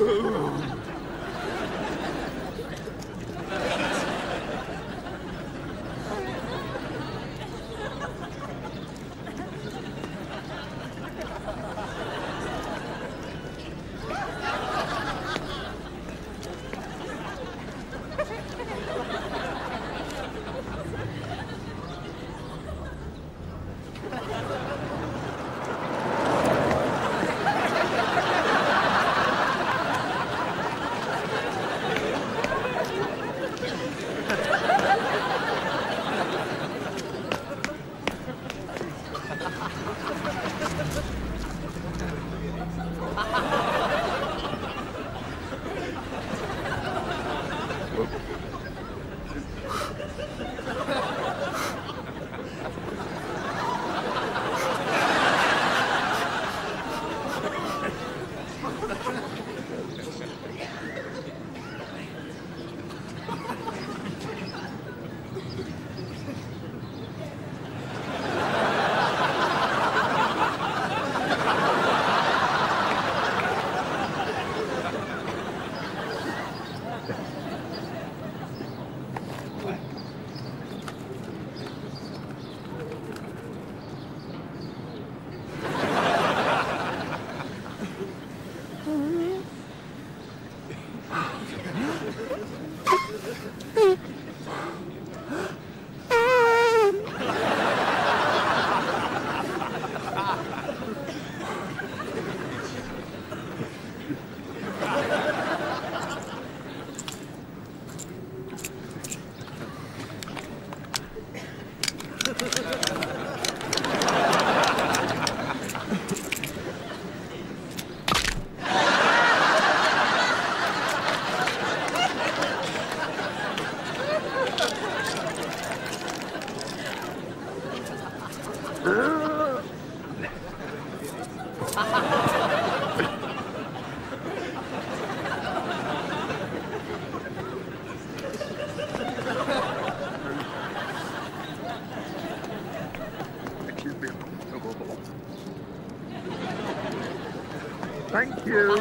Thank you. Thank you. Thank you.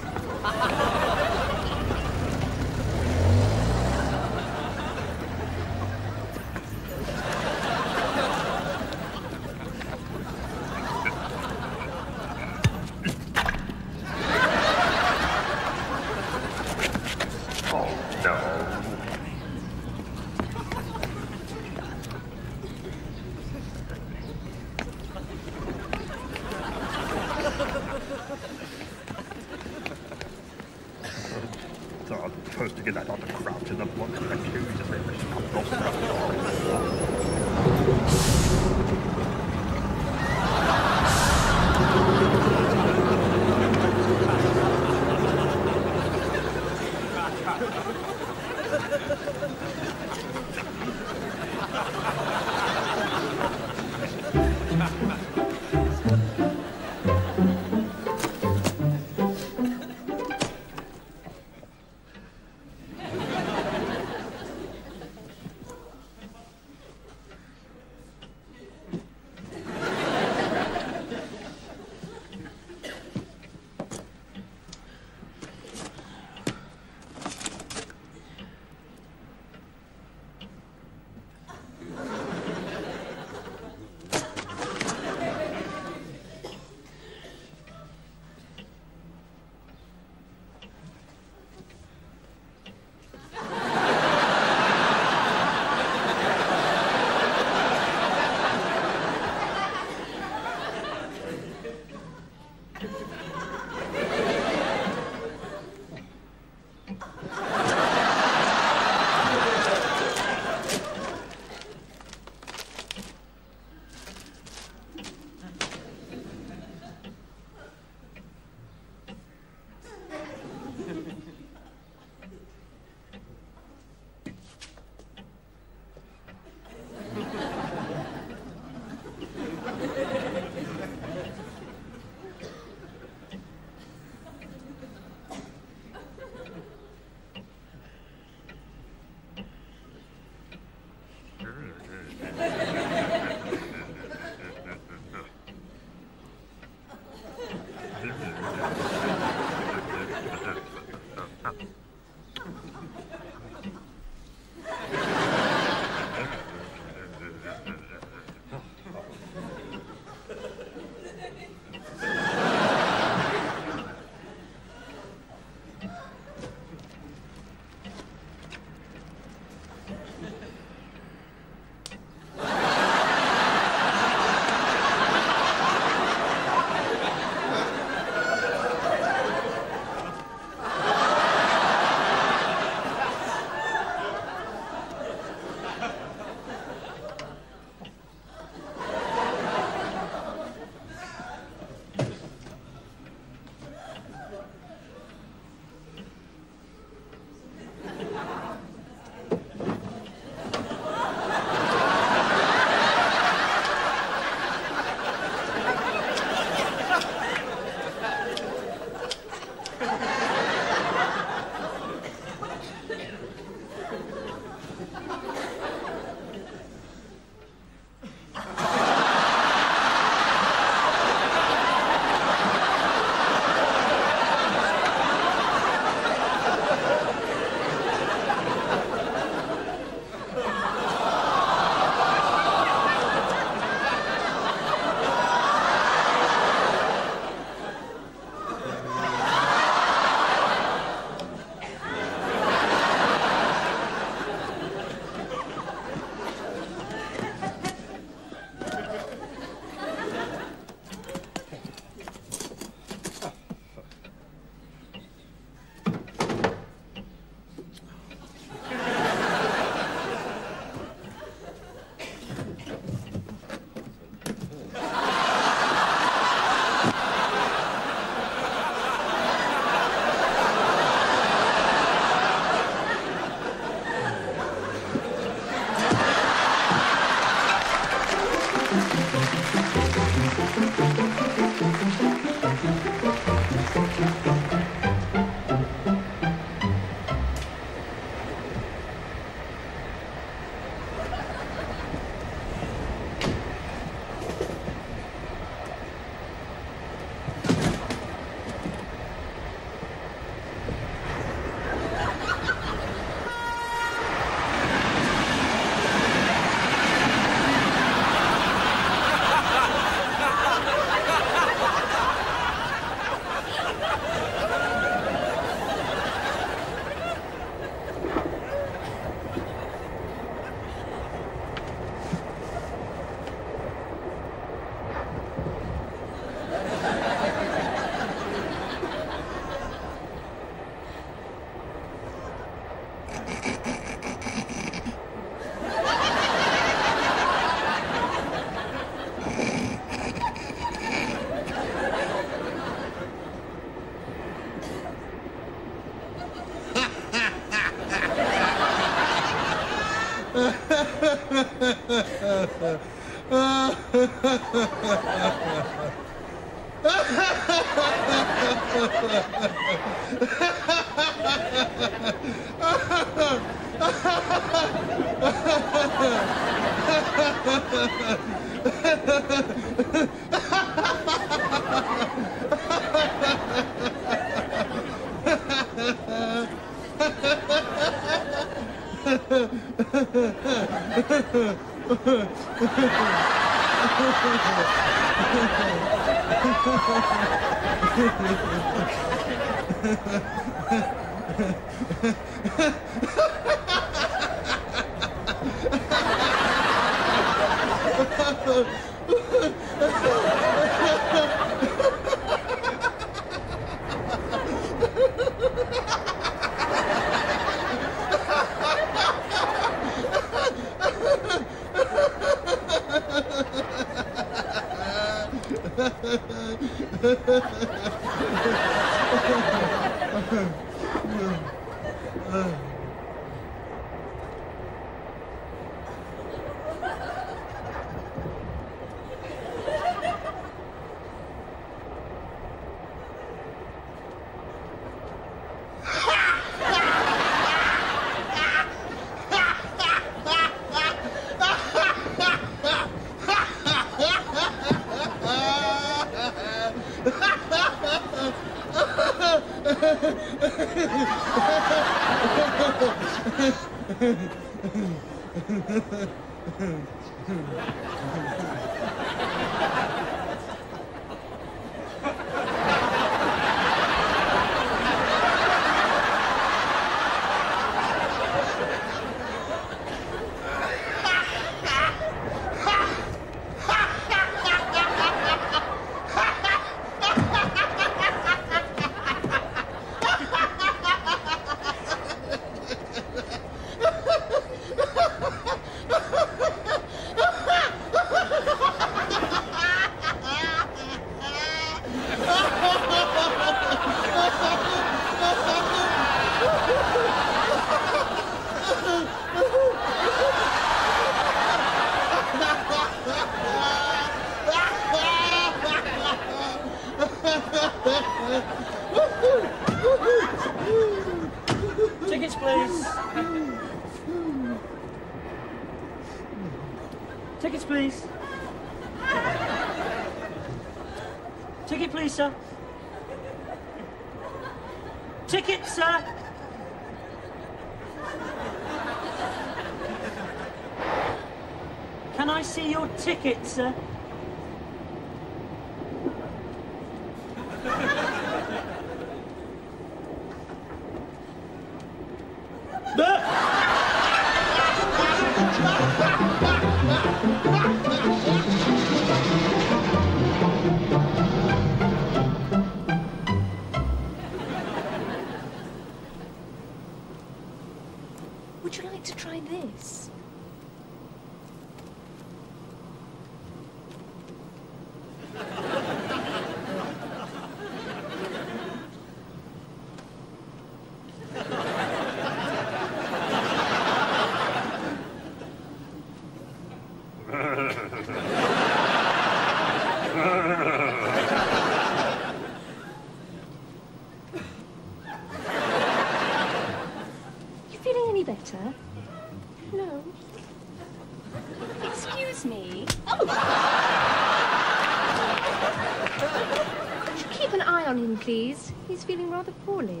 Please, he's feeling rather poorly.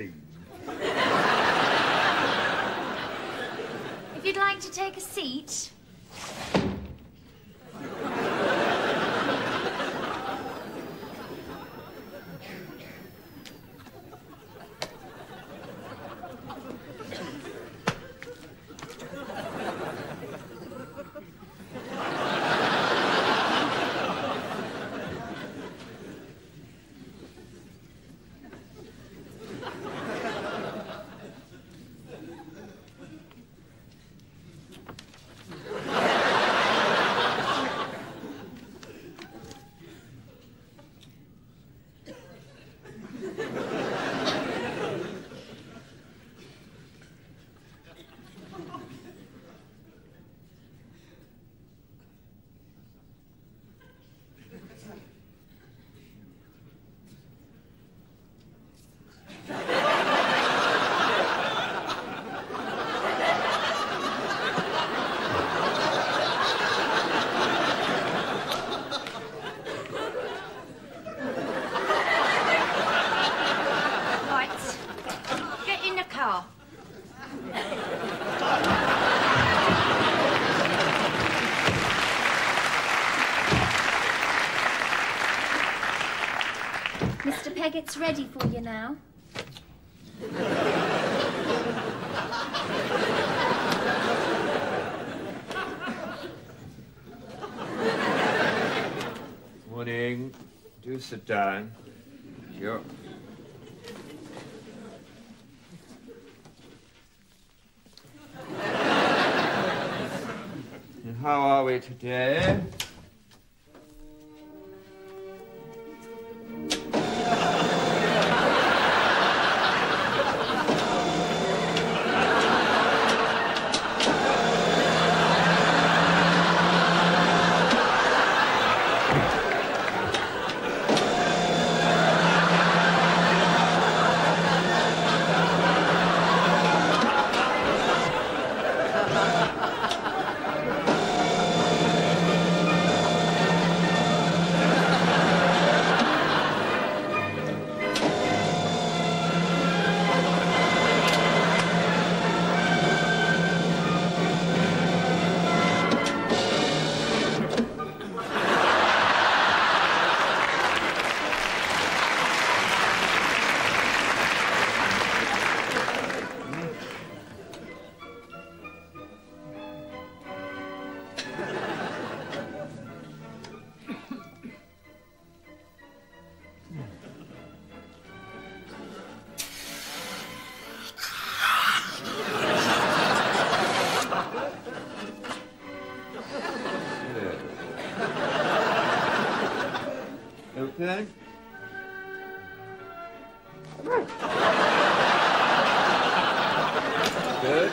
be. If you'd like to take a seat. Mr. Peggott's ready for you now. Morning. Do sit down. Sure. And how are we today? Good. Good.